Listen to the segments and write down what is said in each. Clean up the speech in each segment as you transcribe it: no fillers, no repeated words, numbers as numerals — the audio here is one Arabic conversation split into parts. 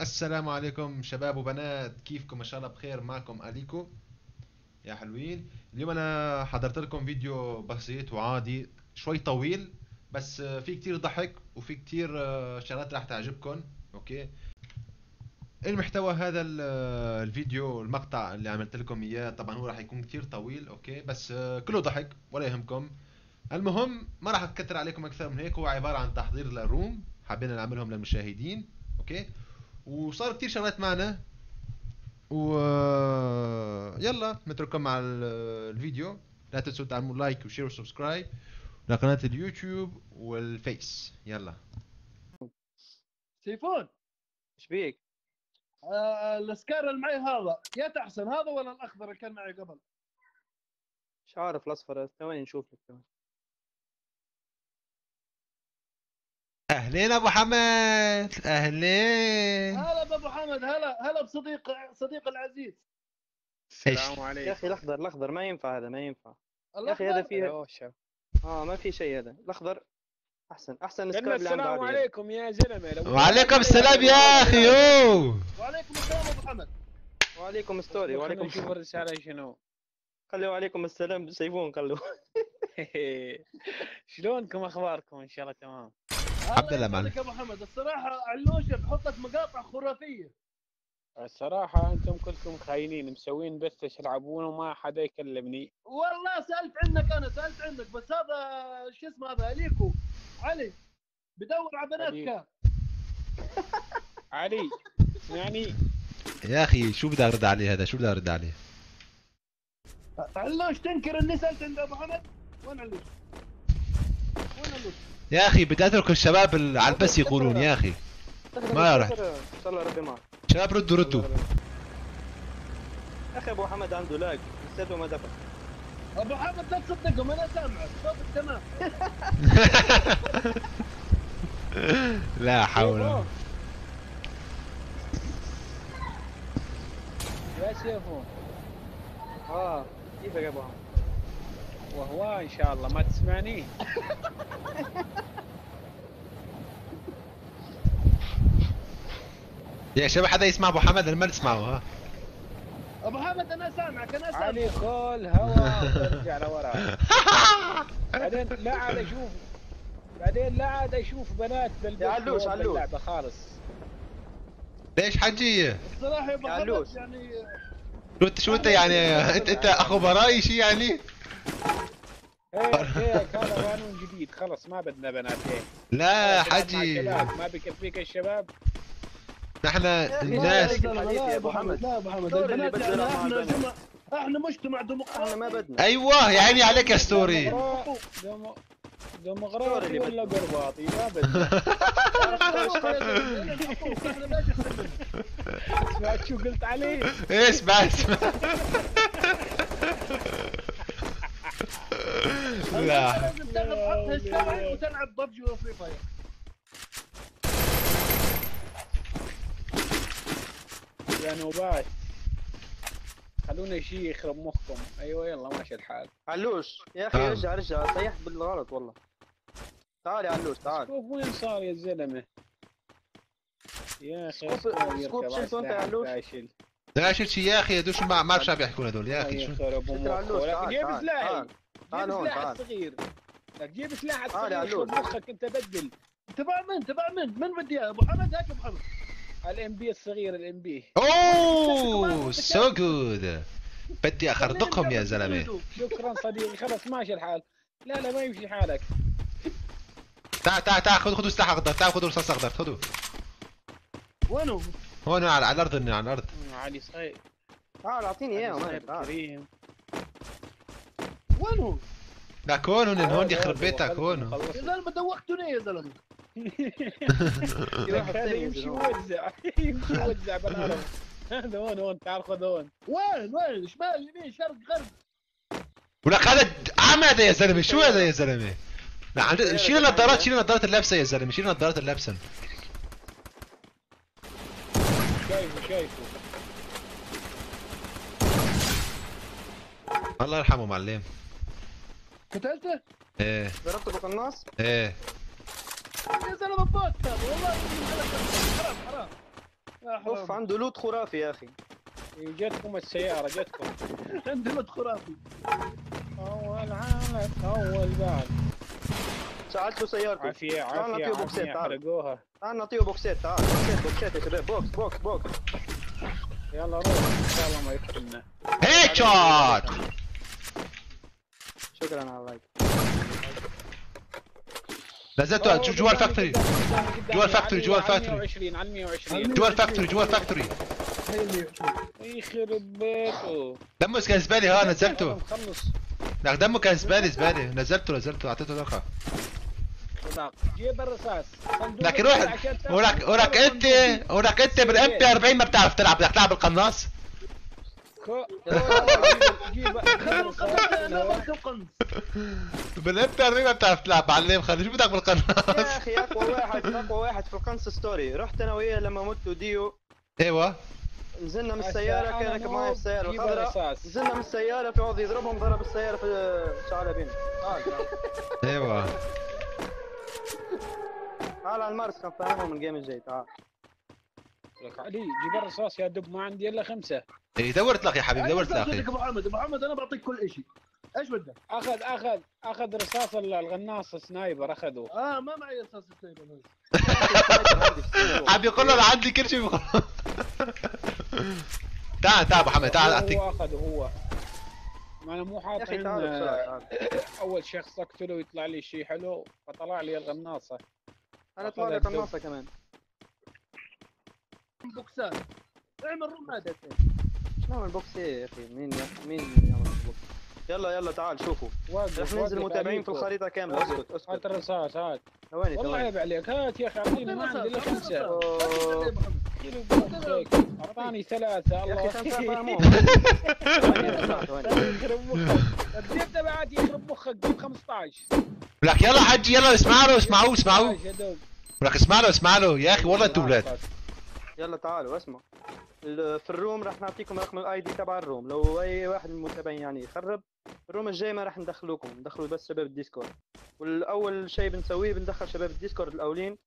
السلام عليكم شباب وبنات، كيفكم؟ ان شاء الله بخير. معكم اليكو يا حلوين. اليوم انا حضرت لكم فيديو بسيط وعادي، شوي طويل بس في كتير ضحك وفي كتير شغلات راح تعجبكم. اوكي، المحتوى هذا الفيديو، المقطع اللي عملت لكم اياه، طبعا هو راح يكون كتير طويل، اوكي، بس كله ضحك ولا يهمكم. المهم ما راح اكتر عليكم اكثر من هيك. هو عبارة عن تحضير للروم حابين نعملهم للمشاهدين، اوكي، وصار كتير شغلات معنا، ويلا نترككم مع الفيديو. لا تنسوا تعملوا لايك وشير وسبسكرايب لقناة اليوتيوب والفيس. يلا سيفون، ايش بيك؟ الاسكار اللي معي هذا يا تحسن، هذا ولا الاخضر اللي كان معي قبل؟ مش عارف، الاصفر. ثواني نشوف لك. ثواني. اهلين ابو حمد، اهلين. هلا بابو حمد، هلا هلا بصديق العزيز. السلام عليكم. يا اخي الاخضر ما ينفع، هذا ما ينفع يا اخي، هذا فيه ما في شيء. هذا الاخضر احسن سكراب. السلام عليكم يا زلمه. وعليكم السلام يا اخي. وعليكم السلام ابو حمد. وعليكم ستوري. وعليكم، شوف الرساله شنو. خلوا عليكم السلام سيفون، خلوا. شلونكم، اخباركم؟ ان شاء الله تمام. عبد الله معنا. ابو حمد الصراحه علوشه بحطت مقاطع خرافيه. الصراحه انتم كلكم خاينين، مسوين بث تلعبون وما حدا يكلمني. والله سالت عندك بس هذا شو اسمه، هذا اليكو علي بدور على بناتك. علي يعني يا اخي، شو بدي ارد عليه هذا؟ شو بدي ارد عليه؟ علوش تنكر اني سالت عند ابو حمد. وين علوش يا اخي؟ بدي اترك الشباب على البس يقولون يا اخي ما رحت. ان شاء الله ربي معك. شباب ردوا يا اخي. ابو حمد عنده لاج، لساته ما دفع. ابو حمد لا تصدقهم، انا سامعك صوتك تمام. لا حول ولا قوة. يا سيفو كيفك يا ابو حمد؟ وهو ان شاء الله ما تسمعني. يا شباب حدا يسمع ابو حمد؟ انا ما نسمعه. ها ابو حمد انا سامعك، انا سامعك. علي خول هوا برجع لورا. بعدين لا عاد اشوف، بنات باللعبه خالص. ليش حجيه؟ الصراحه ابو حمد يعني شو انت يعني انت اخو براي شي يعني؟ هيك هذا قانون جديد، خلص ما بدنا بنات هيك. لا حجي، ما بكفيك الشباب. نحن الناس. لا ابو حمد، البنات يعني احنا مجتمع ديمقراطي، احنا ما بدنا. ايوه يا عيني عليك يا ستوري. ديمقراطي ولا قرباطي ما بدنا. سمعت شو قلت عليه؟ اسمع لا لازم تاخذ حطها الساعه وتلعب ببجي وفري فاير. يا نوبات خلونا شيء يخرب مخكم. ايوه يلا ماشي الحال. علوش يا اخي رجع صيحت بالغلط والله. تعال يا علوش تعال. شوف وين صار يا زلمه يا اخي. سكوب شلته انت يا علوش؟ لا شلت شي يا اخي. هدول شو ما بعرف شو عم يحكون هدول يا اخي. شو جيب سلاحي، جيب سلاح صغير، جيب سلاح صغير. شو مخك انت؟ بدل تبع من بدي ابو حمد. هات ابو حمد الام بي الصغير، الام بي. اوه سو جود، بدي اخرطقهم يا زلمه. شكرا صديقي، خلص ماشي الحال. لا ما يمشي حالك. تعال خذوا سلاح اخضر، خذوا رصاص اخضر، خذوا. وينه؟ هون على الارض، على الارض. علي صغير تعال اعطيني اياهم. انا كريم وين هو؟ لك هون يخرب بيتك هون. يا زلمه دوختوني يا زلمه. يمشي وزع بالعربي. هذا هون تعال خذ هون. وين شمال يمين شرق غرب. ولك هذا عمى هذا يا زلمه. شو هذا يا زلمه؟ شيل النظارات، شيل النظارات اللابسه يا زلمه، شيل النظارات اللابسه. شايفه الله يرحمه معلم. قتلته؟ ايه. ضربته بالقناص؟ ايه. يا زلمه بطل والله. حرام اوف عنده لوت خرافي يا اخي. جاتكم السيارة جاتكم. عنده لوت خرافي. اول عالم اول بعد. ساعدتوا سيارتي. عافية عافية تعال نعطيه بوكسات تعال نعطيه بوكسات تعال بوكسات يا شباب بوكس بوكس بوكس. يلا روح ان شاء الله ما يخربنا. هيت شوت. شكرا على اللايك. لازلت جوال فاكتوري جوال فاكتوري جوال فاكتوري جوال فاكتوري جوال فاكتوري يخرب بيته دمه كان زبالي ها نزلته لا دمه كان زبالي زبالي نزلته نزلته اعطيته رقم جيب الرصاص لكن روح وراك انت وراك انت بالام بي 40 ما بتعرف تلعب بدك تلعب القناص بالامتى انا ما بتعرف تلعب علم خلي شو بدك بالقناص يا اخي اقوى واحد في القنص ستوري رحت انا وياه لما مت ديو ايوه نزلنا من السياره كان راكب معي السياره الخضراء نزلنا من السياره في عوض يضربهم ضرب السياره في شعلبين ايوه تعال على المارس كان فاهمهم من الجيم الجاي تعال لك علي جيب الرصاص يا دب ما عندي الا 5 اي دورت لك يا حبيبي دورت لك ابو حمد ابو حمد انا بعطيك كل شيء ايش بدك؟ اخذ رصاص الغناص سنايبر اخذه ما معي رصاص سنايبر عم يقول له انا عندي كل شيء تعال ابو حمد تعال اعطيك هو اخذه هو ما انا مو حاطط اول شخص اقتله ويطلع لي شيء حلو فطلع لي الغناصه انا طلع لي الغناصه كمان بوكسات اعمل روم هذا شو نعمل بوكس ايه يا اخي مين يعمل بوكس يلا تعال شوفوا رح ننزل متابعين في الخريطه كامله اسكت هات الرصاص هات والله عيب عليك هات يا اخي اعطيني ما عندي الا 5 اعطاني 3 الله يا اخي يخرب تبعاتي يخرب مخك جيب 15 لك يلا حجي يلا اسمعوا لك اسمع له يا اخي والله انتوا اولاد يلا تعالوا اسمعوا في الروم راح نعطيكم رقم الاي دي تبع الروم لو اي واحد من المتابعين يعني يخرب الروم الجاي ما راح ندخلوا بس شباب الديسكورد والاول شيء بنسويه بندخل شباب الديسكورد الاولين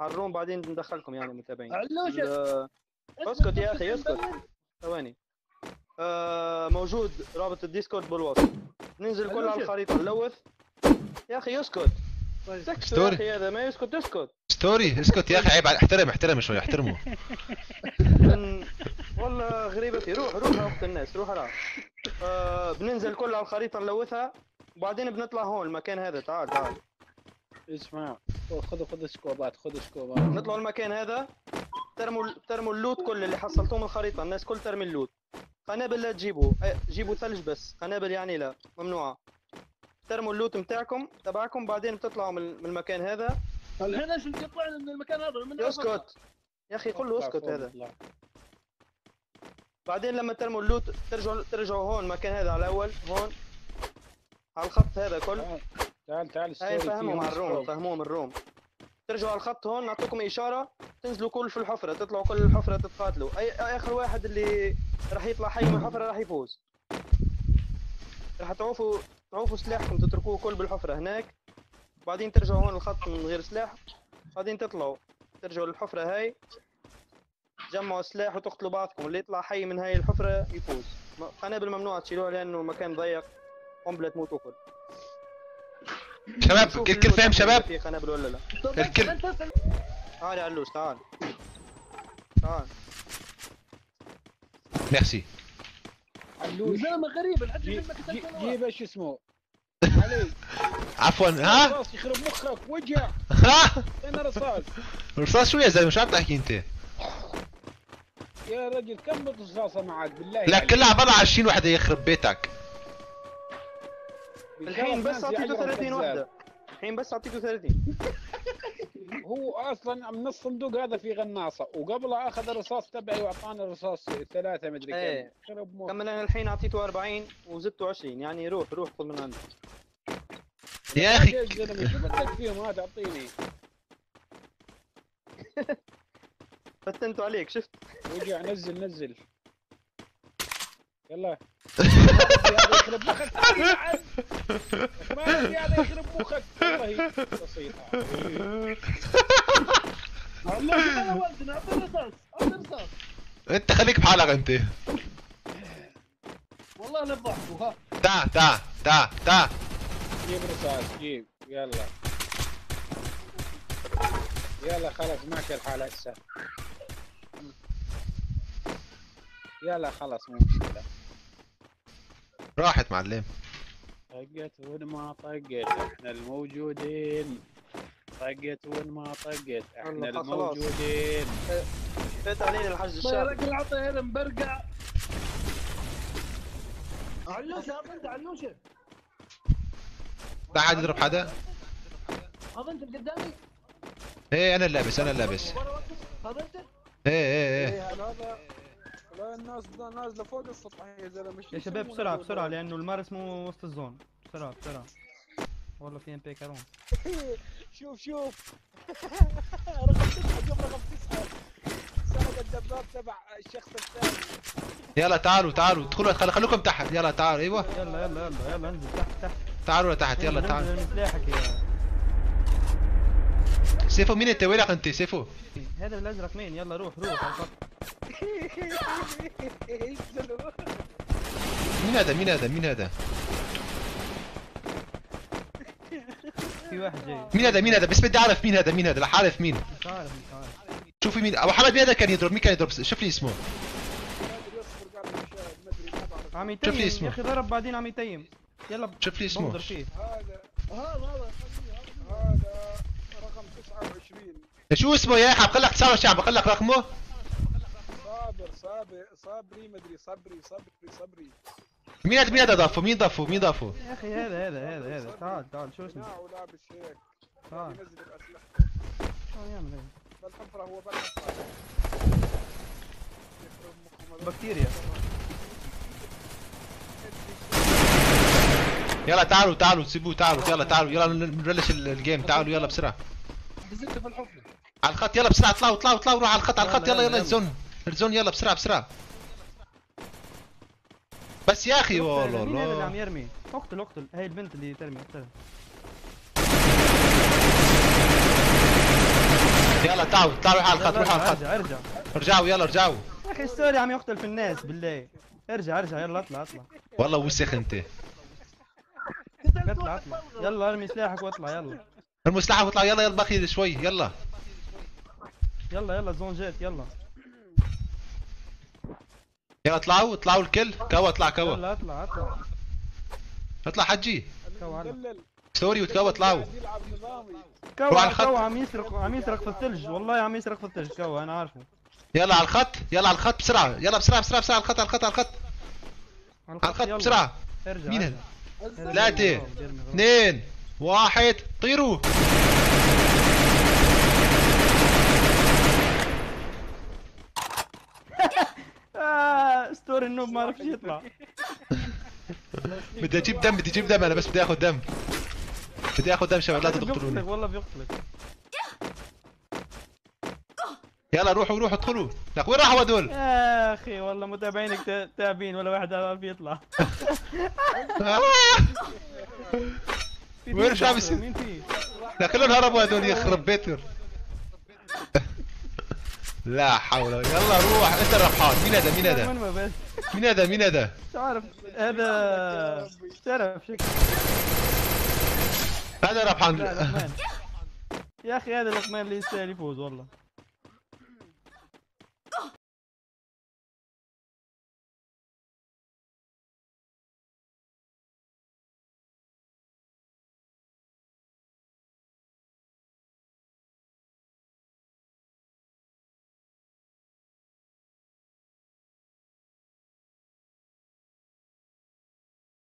على الروم بعدين بندخلكم يعني المتابعين اسكت يا اخي اسكت ثواني موجود رابط الديسكورد بالوصف ننزل كل على الخريطه نلوث يا اخي اسكت سكت يا اخي هذا ما يسكت اسكت ستوري اسكت يا اخي عيب احترم شوي احترمه والله غريبتي روح وقت الناس روح راح بننزل كل على الخريطه نلوثها وبعدين بنطلع هون المكان هذا تعال اسمع خذوا سكوبات نطلعوا المكان هذا ترموا اللوت كل اللي حصلتوه من الخريطه الناس كل ترمي اللوت قنابل لا تجيبوا جيبوا ثلج بس قنابل يعني لا ممنوعه ترموا اللوت نتاعكم تبعكم بعدين بتطلعوا من المكان هذا هنا شو تطلعنا من المكان هذا من اسكت يا اخي كله اسكت هذا بعدين لما ترموا اللوت ترجعوا هون المكان هذا على الاول هون على الخط هذا كل تعال فهمهم على الروم فهموهم الروم ترجعوا على الخط هون نعطيكم اشاره تنزلوا كل في الحفره تطلعوا كل الحفره تتقاتلوا اي اخر واحد اللي راح يطلع حي من الحفره راح يفوز راح تعوفوا سلاحكم تتركوه كل بالحفره هناك بعدين ترجعوا هون الخط من غير سلاح بعدين ترجعوا للحفرة هاي جمعوا سلاح وتقتلوا بعضكم اللي يطلع حي من هاي الحفرة يفوز قنابل ممنوع تشيلوها لأنه المكان ضيق قنبلة تموتوا كل شباب الكل فاهم شباب في قنابل ولا لا الكل تعال يا علوش تعال ميرسي علوش زلمة غريب جيب ايش اسمه علي عفوا ها رصاص يخرب مخك وجع ها انا رصاص شو يا زلمه مش عم تحكي انت يا رجل كم رصاصه معك بالله لا كلها برا 20 وحده يخرب بيتك الحين بس اعطيته 30 وحده الحين بس اعطيته 30 هو اصلا من الصندوق هذا في غناصه وقبله اخذ الرصاص تبعي واعطاني الرصاص 3 مدري كم يخرب مخك كمل انا الحين اعطيته 40 وزدته 20 يعني روح خذ من عندي يا اخي شو بدك فيهم هذا اعطيني فتنتوا عليك شفت وجع نزل يلا هذا يخرب مخك هذا يخرب مخك والله بسيطه والله انا وزن اعطي رصاص انت خليك بحالك انت. والله انا بضحكوا. تعا تعا تعا تعا جيب رصاص جيب. يلا يلا خلص معك الحال هسه. يلا خلص مو مشكلة. راحت معلم. طقت وين ما طقت احنا الموجودين. طقت وين ما طقت احنا الموجودين. فات علينا الحج الشعب. مالك العطيه المبرقع. علوشه اظنت علوشه. تعال اضرب حدا. اظنت قدامي. ايه انا اللابس انا اللابس. اظنت؟ ايه ايه ايه. لا الناس نازله فوق السطح يا زلمه. يا شباب بسرعه بسرعه لانه المارس مو وسط الزون. بسرعه بسرعه والله في ام بي كارون. شوف شوف رقم 9 شوف رقم 9 سرق الدباب تبع الشخص الثاني. يلا تعالوا تعالوا ادخلوا خليكم تحت. يلا تعالوا ايوه يلا يلا يلا يلا انزل تحت تحت. تعالوا لتحت يلا تعالوا. سلاحك يا سيفو. مين انت وينك انت سيفو؟ هذا الازرق مين؟ يلا روح روح. مين هذا مين هذا مين هذا؟ في واحد جاي. مين هذا مين هذا؟ بس بدي اعرف مين هذا مين هذا. رح اعرف مين. مش عارف مش عارف. شوفي مين ابو حمد. مين هذا كان يضرب؟ مين كان يضرب؟ شوف لي اسمه. عم يتيم يا اخي. ضرب بعدين عم يتيم. يلا شوف لي اسمه. هذا هذا هذا رقم 29. شو اسمه يا حب؟ قلك 29 بقلك رقمه. صابر صابري مدري صبري صبري صبري. مين هذا مين هذا ضافه؟ مين ضافه؟ مين ضافه؟ يا اخي هذا هذا هذا هذا. تعال تعال شو اسمه؟ ولابس هيك. تعال ينزل اسلحته. شو يعمل هيك؟ بالحفره هو بالحفره. بكتيريا. يلا تعالوا تعالوا سيبوه تعالوا يلا تعالوا يلا نبلش الجيم. تعالوا يلا بسرعه. نزلت في الحفره. على الخط يلا بسرعه. اطلعوا اطلعوا اطلعوا روحوا على الخط على الخط. يلا يلا الزون الزون يلا بسرعه بسرعه. بس يا اخي والله مين هذا اللي عم يرمي؟ اقتل اقتل هاي البنت اللي ترمي اقتلها. يلا تعالوا تعالوا على الخط روحوا على الخط. ارجع ارجع ارجعوا يلا ارجعوا. يا اخي السوري عم يقتل في الناس بالله. ارجع ارجع يلا اطلع اطلع. والله وسخ انت. اطلع اطلع يلا ارمي سلاحك واطلع. يلا ارمي سلاحك واطلع. يلا يلا باقي شوي. يلا يلا يلا زون جات. يلا يلا اطلعوا اطلعوا الكل. كوا اطلع كوا. يلا اطلع اطلع اطلع حجي. كوا ستوري وكوا اطلعوا. كوا كوا عم يسرق عم يسرق في الثلج. والله عم يسرق في الثلج كوا انا عارفه. يلا على الخط يلا على الخط بسرعه. يلا بسرعه بسرعه بسرعه على الخط على الخط على الخط على الخط بسرعه. مين هذا؟ 3 2 1 طيروا. ستوري النوب ما عرفش يطلع. بدي اجيب دم بدي اجيب دم. انا بس بدي اخذ دم بدي اخذ دم. شباب لا تقتلوني والله بيقتلك. يلا روحوا روحوا ادخلوا. لك وين راحوا هذول؟ يا اخي والله متابعينك تعبين ولا واحد عارف يطلع. وين شو عم يصير؟ مين في؟ لا كلهم هربوا هذول يخرب بيتهم. لا حول. يلا روح انت الربحان. مين هذا مين هذا مين هذا مين هذا؟ مش عارف هذا شرف شكله. هذا ربحان يا اخي. هذا لقمان اللي يستاهل يفوز والله.